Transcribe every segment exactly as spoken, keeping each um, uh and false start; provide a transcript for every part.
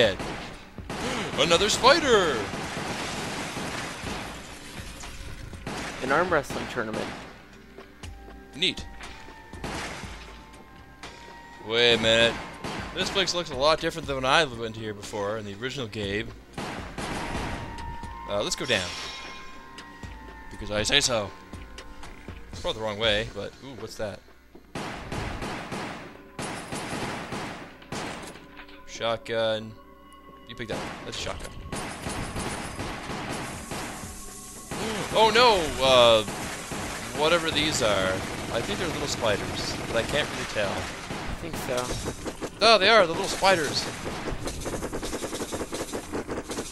head. Another spider! An arm wrestling tournament. Neat. Wait a minute. This place looks a lot different than when I went here before in the original game. Uh, let's go down. Because I say so. It's probably the wrong way, but... Ooh, what's that? Shotgun. You picked that one. That's a shotgun. Oh no! Uh, whatever these are. I think they're little spiders, but I can't really tell. I think so. Oh, they are! The little spiders!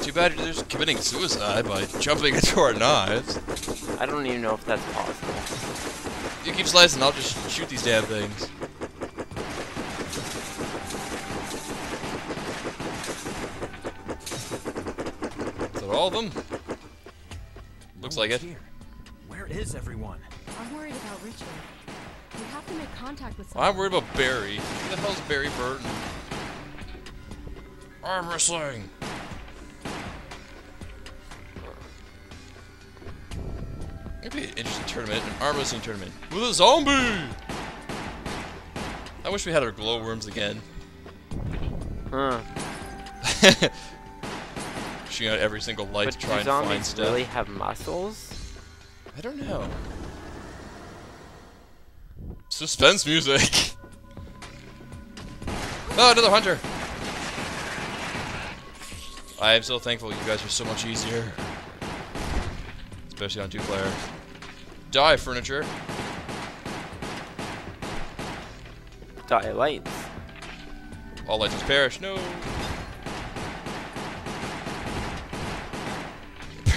Too bad you're just committing suicide by jumping into our knives. I don't even know if that's possible. You keep slicing, I'll just shoot these damn things. All of them? Looks like it. Here. Where is everyone? I'm worried about Richard. We have to make contact with someone. I'm worried about Barry. Who the hell's Barry Burton? Arm wrestling. It'd be an interesting tournament, an arm wrestling tournament with a zombie. I wish we had our glowworms again. Huh. Out every single light but to try and find stuff. Really have muscles? I don't know. Suspense music. Oh, another hunter! I am so thankful you guys are so much easier, especially on two-player. Die furniture. Die lights. All lights must perish. No.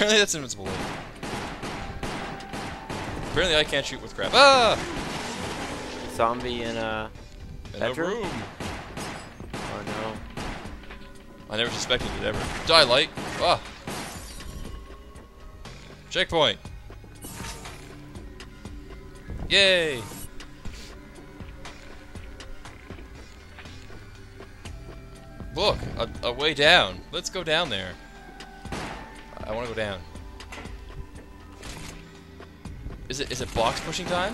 Apparently that's invincible. Apparently I can't shoot with crap. Ah! Zombie in a bedroom? In a room. Oh no. I never suspected it ever. Die light. Ah. Checkpoint. Yay. Look, a, a way down. Let's go down there. I want to go down. Is it is it box pushing time?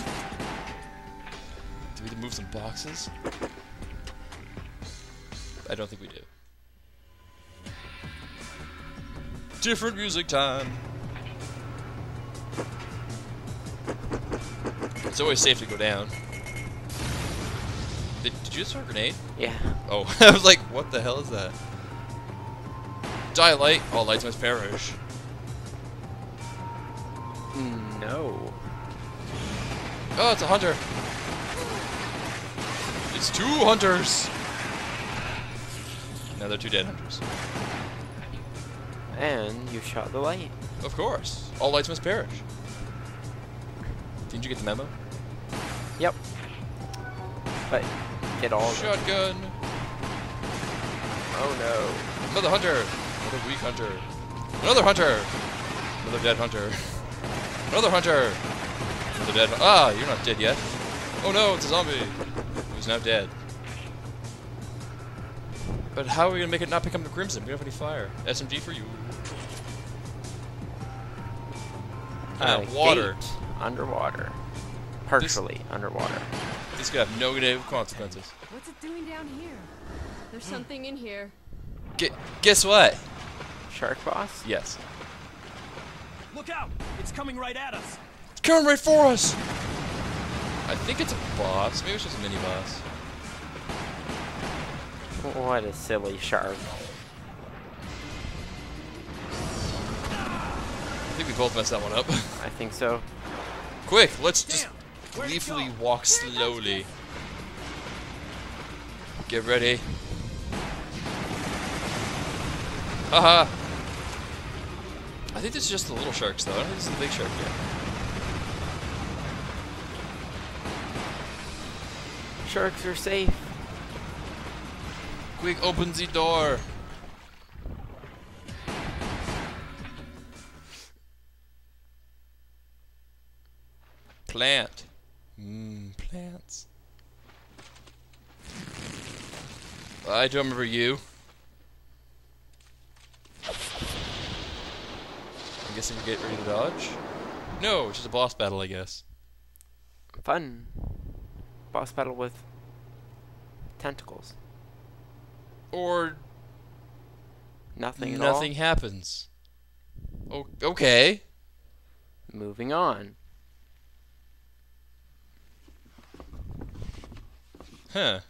Do we move some boxes? I don't think we do. Different music time. It's always safe to go down. Did, did you just throw a grenade? Yeah. Oh, I was like, what the hell is that? Die light. All lights must perish. No. Oh, it's a hunter. It's two hunters. Now they're two dead hunters. And you shot the light. Of course. All lights must perish. Didn't you get the memo? Yep. But get all. Shotgun. Them. Oh no. Another hunter. Another weak hunter. Another hunter. Another dead hunter. Another hunter! Another dead hunter. Ah, you're not dead yet. Oh no, it's a zombie. Who's now dead. But how are we gonna make it not pick up the crimson? We don't have any fire. S M G for you. Ah, uh, water. Underwater. Partially this, underwater. This could have no negative consequences. What's it doing down here? There's mm. something in here. G guess what? Shark boss? Yes. Look out! It's coming right at us! It's coming right for us! I think it's a boss. Maybe it's just a mini-boss. What a silly shark. I think we both messed that one up. I think so. Quick, let's just gleefully walk slowly. Get ready. Haha! -ha. I think this is just the little sharks, though. I don't think this is the big shark here. Sharks are safe. Quick, open the door. Plant. Mmm, plants. I don't remember you. I'm guessing we get ready to dodge. No, it's just a boss battle, I guess. Fun. Boss battle with tentacles. Or nothing at all. Nothing happens. O okay. Moving on. Huh.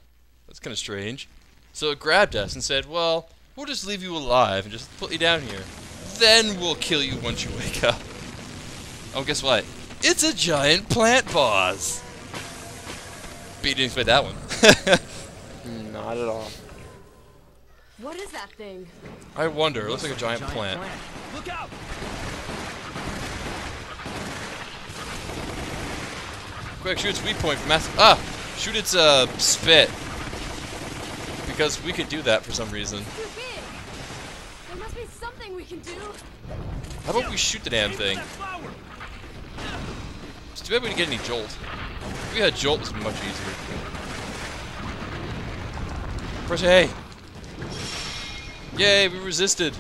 That's kind of strange. So it grabbed us and said, well, we'll just leave you alive and just put you down here. Then we'll kill you once you wake up. Oh, guess what? It's a giant plant boss! But you didn't expect that one. Not at all. What is that thing? I wonder. It looks like a giant, giant plant. plant. Look out! Quick, shoot its weak point for massive. Ah! Shoot its uh, spit. Because we could do that for some reason. Too big. There must be something we can do. How about we shoot the damn thing? It's too bad we didn't get any jolt. If we had jolt, this would be much easier. Press A. Yay, we resisted.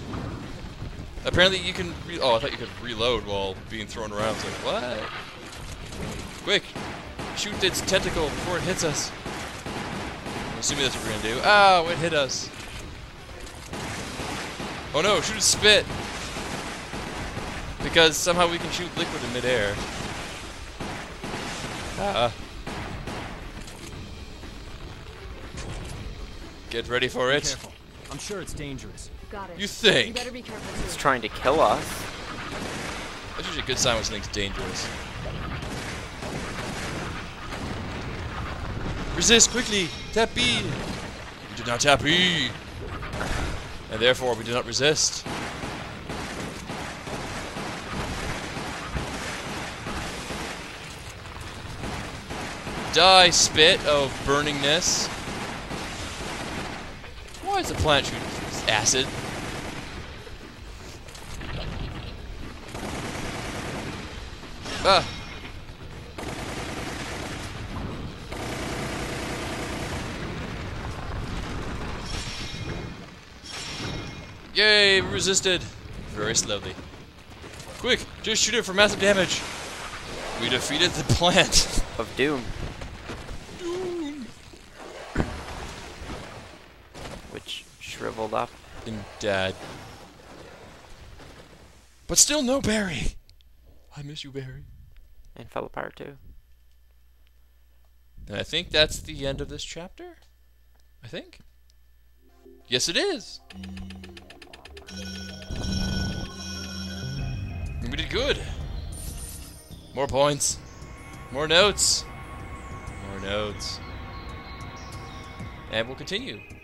Apparently you can re oh, I thought you could reload while being thrown around. It's like, what? Quick! Shoot its tentacle before it hits us. I'm assuming that's what we're gonna do. Ow, it hit us. Oh no, shoot its spit! Because somehow we can shoot liquid in midair. Ah. Get ready for it. Careful. I'm sure it's dangerous. Got it. You think? You better be careful too. It's trying to kill us. That's usually a good sign when something's dangerous. Resist quickly! Tap B! We did not tap E! And therefore we did not resist. Die, spit of burningness. Why is the plant shooting acid? Ah! Yay, we resisted. Very slowly. Quick, just shoot it for massive damage. We defeated the plant. Of doom. Doom. Which shriveled up. And died. But still no Barry. I miss you, Barry. And fell apart too. And I think that's the end of this chapter. I think. Yes, it is. We did good. More points. More notes. More notes. And we'll continue.